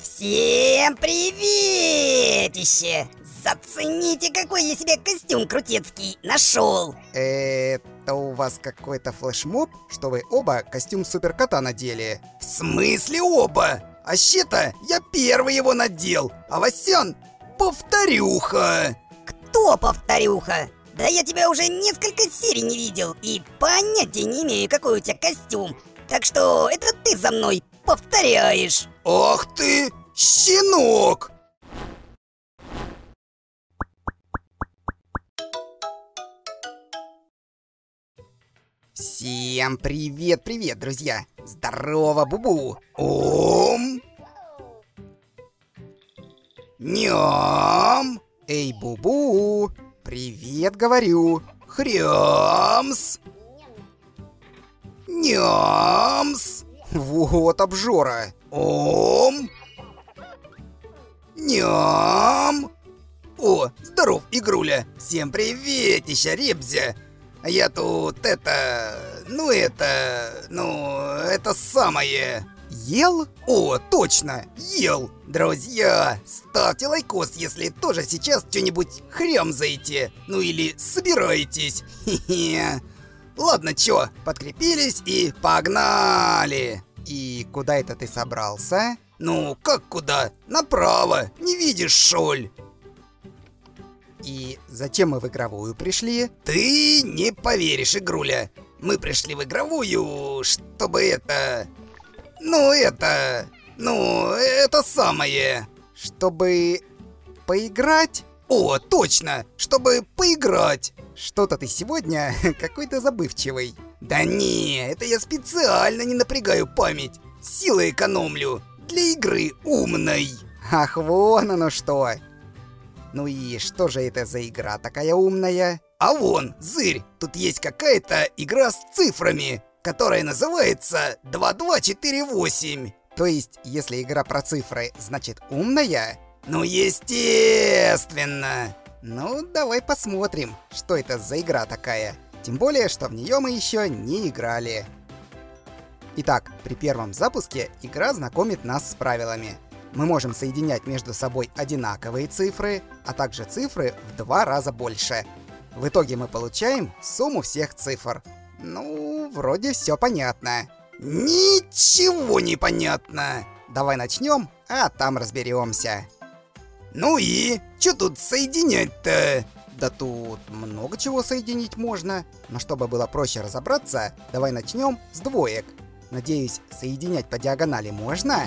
Всем приветище! Зацените, какой я себе костюм крутецкий нашел! Это у вас какой-то флешмоб, что вы оба костюм суперкота надели? В смысле оба? Вообще-то я первый его надел, а Васян повторюха! Кто повторюха? Да я тебя уже несколько серий не видел и понятия не имею, какой у тебя костюм. Так что это ты за мной повторяешь. Ах ты, щенок! Всем привет, друзья! Здорово, Бубу! Ом! Ням! Эй, Бубу! Привет, говорю! Хрямс! Нямс! Вот обжора! Ом! Ням! О, здоров, Игруля! Всем приветища, ребзя! А я тут это самое... Ел? О, точно, ел! Друзья, ставьте лайкос, если тоже сейчас что-нибудь хрямзаете. Ну или собираетесь. Хе-хе. Ладно, чё, подкрепились и погнали! И куда это ты собрался? Ну, как куда? Направо, не видишь, шоль? И зачем мы в игровую пришли? Ты не поверишь, Игруля. Мы пришли в игровую, чтобы это самое. Чтобы поиграть? О, точно, чтобы поиграть. Что-то ты сегодня какой-то забывчивый. Да не, это я специально не напрягаю память. Силы экономлю для игры умной. Ах, вон оно что. Ну и что же это за игра такая умная? А вон, зырь, тут есть какая-то игра с цифрами, которая называется 2248. То есть, если игра про цифры, значит умная? Ну естественно! Ну, давай посмотрим, что это за игра такая. Тем более, что в нее мы еще не играли. Итак, при первом запуске игра знакомит нас с правилами. Мы можем соединять между собой одинаковые цифры, а также цифры в 2 раза больше. В итоге мы получаем сумму всех цифр. Ну, вроде все понятно. Ничего не понятно. Давай начнем, а там разберемся. Ну и что тут соединять-то? Да тут много чего соединить можно. Но чтобы было проще разобраться, давай начнем с двоек. Надеюсь, соединять по диагонали можно?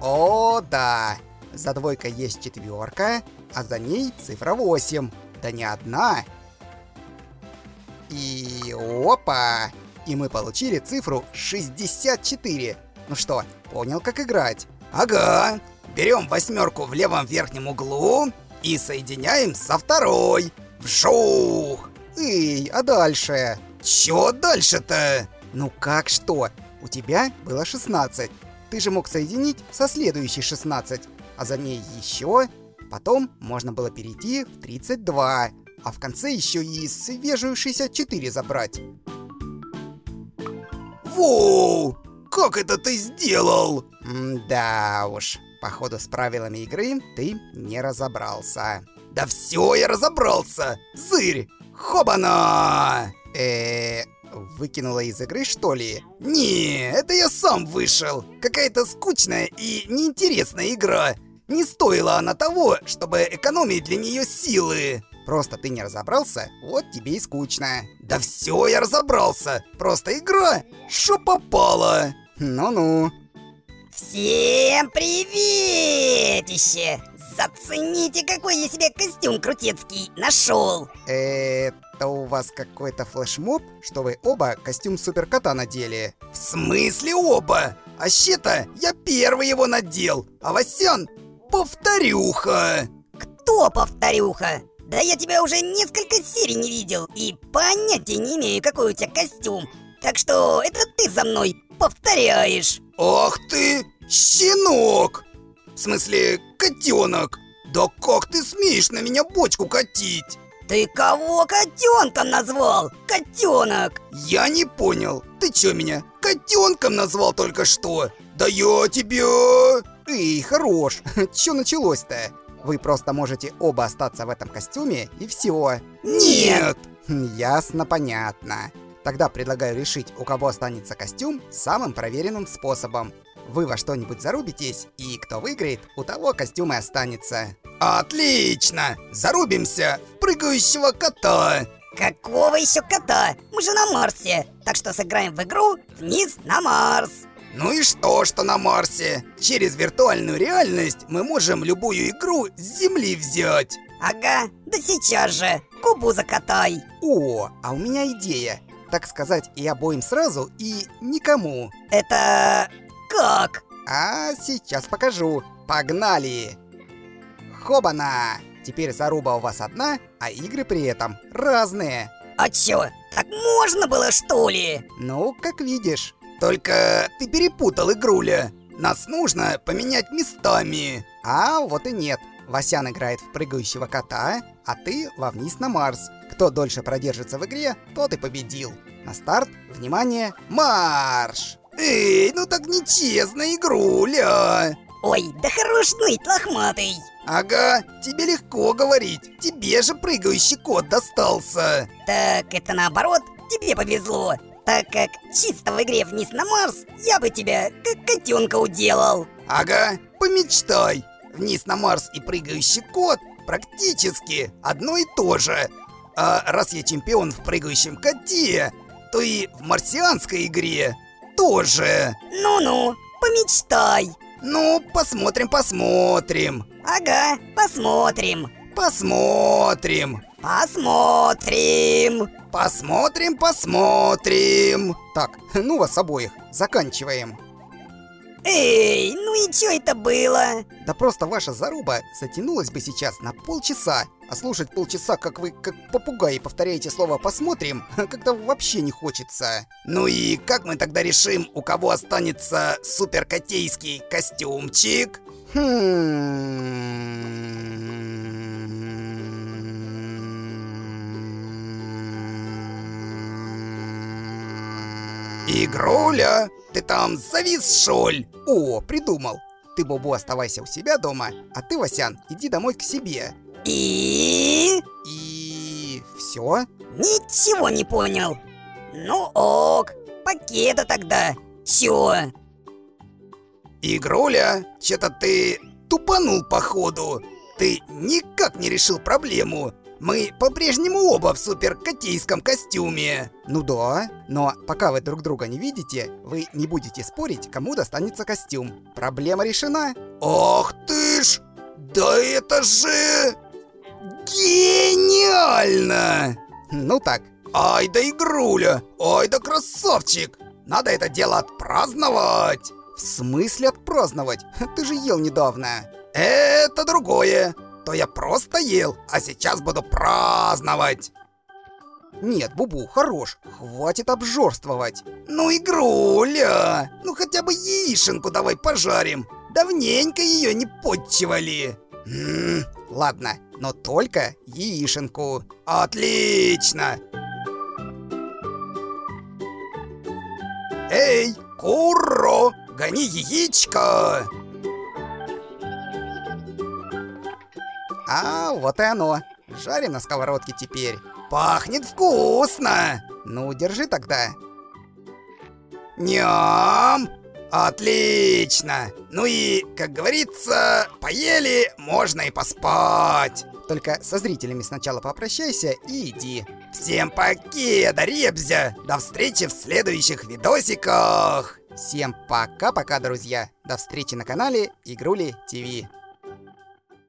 О, да! За двойкой есть четверка, а за ней цифра 8. Да не одна. И опа! И мы получили цифру 64. Ну что, понял, как играть? Ага! Берем 8 в левом верхнем углу и соединяем со 2. Вжух! Эй, а дальше? Чё дальше-то? Ну как что? У тебя было 16. Ты же мог соединить со следующей 16, а за ней еще. Потом можно было перейти в 32, а в конце еще и свежую 64 забрать. Воу! Как это ты сделал? Да уж, походу с правилами игры ты не разобрался. Да все, я разобрался! Зырь! Хобана! Выкинула из игры, что ли? Не, это я сам вышел. Какая-то скучная и неинтересная игра. Не стоила она того, чтобы экономить для нее силы. Просто ты не разобрался, вот тебе и скучно. Да все, я разобрался. Просто игра, шо попало. Ну-ну. Всем приветище! Зацените, какой я себе костюм крутецкий нашел. Это у вас какой-то флешмоб, что вы оба костюм суперкота надели? В смысле оба? Вообще-то я первый его надел, а Васян повторюха. Кто повторюха? Да я тебя уже несколько серий не видел и понятия не имею, какой у тебя костюм. Так что это ты за мной повторяешь. Ах ты, щенок! В смысле, котенок! Да как ты смеешь на меня бочку катить? Ты кого котенком назвал? Котенок! Я не понял. Ты чё меня котенком назвал только что? Да я тебя... Эй, хорош. Чё началось-то? Вы просто можете оба остаться в этом костюме и все. Нет! Ясно, понятно. Тогда предлагаю решить, у кого останется костюм, самым проверенным способом. Вы во что-нибудь зарубитесь, и кто выиграет, у того костюм и останется. Отлично! Зарубимся в прыгающего кота! Какого еще кота? Мы же на Марсе! Так что сыграем в игру «Вниз на Марс». Ну и что, что на Марсе? Через виртуальную реальность мы можем любую игру с Земли взять. Ага, да сейчас же. Кубу закатай. О, а у меня идея. Так сказать и обоим сразу, и никому. Это... как? А сейчас покажу. Погнали. Хобана. Теперь заруба у вас одна, а игры при этом разные. А чё, так можно было, что ли? Ну, как видишь. Только ты перепутал, Игруля. Нас нужно поменять местами. А вот и нет. Васян играет в прыгающего кота, а ты во «Вниз на Марс». Кто дольше продержится в игре, тот и победил. На старт, внимание, марш! Эй, ну так нечестно, Игруля. Ой, да хорош ныть, лохматый. Ага, тебе легко говорить. Тебе же прыгающий кот достался. Так это наоборот, тебе повезло. Так как чисто в игре «Вниз на Марс» я бы тебя как котенка уделал. Ага, помечтай. «Вниз на Марс» и «Прыгающий кот» практически одно и то же. А раз я чемпион в «Прыгающем коте», то и в марсианской игре тоже. Ну-ну, помечтай. Ну, посмотрим. Ага, посмотрим. Так, ну вас обоих, заканчиваем. Эй, ну и чё это было? Да просто ваша заруба затянулась бы сейчас на полчаса. А слушать полчаса, как вы, как попугаи, повторяете слово «посмотрим», как-то вообще не хочется. Ну и как мы тогда решим, у кого останется суперкотейский костюмчик? Игруля, ты там завис, шоль? О, придумал. Ты, Бубу, оставайся у себя дома, а ты, Васян, иди домой к себе. И... все? Ничего не понял. Ну ок, пакета тогда. Чё? Игруля, чё-то ты тупанул походу. Ты никак не решил проблему. Мы по-прежнему оба в суперкотейском костюме. Ну да, но пока вы друг друга не видите, вы не будете спорить, кому достанется костюм. Проблема решена. Ах ты ж! Да это же... гениально! Ну так. Ай да Игруля! Ай да красавчик! Надо это дело отпраздновать! В смысле отпраздновать? Ты же ел недавно. Это другое. То я просто ел, а сейчас буду праздновать. Нет, Бубу, хорош, хватит обжорствовать. Ну, Игруля, ну хотя бы яишенку давай пожарим. Давненько ее не подчивали. Ладно, но только яишенку. Отлично. Эй, Курро, гони яичко. А вот и оно. Жарим на сковородке теперь. Пахнет вкусно. Ну, держи тогда. Ням! Отлично. Ну и, как говорится, поели, можно и поспать. Только со зрителями сначала попрощайся и иди. Всем покеда, ребзя. До встречи в следующих видосиках. Всем пока-пока, друзья. До встречи на канале Игрули ТВ.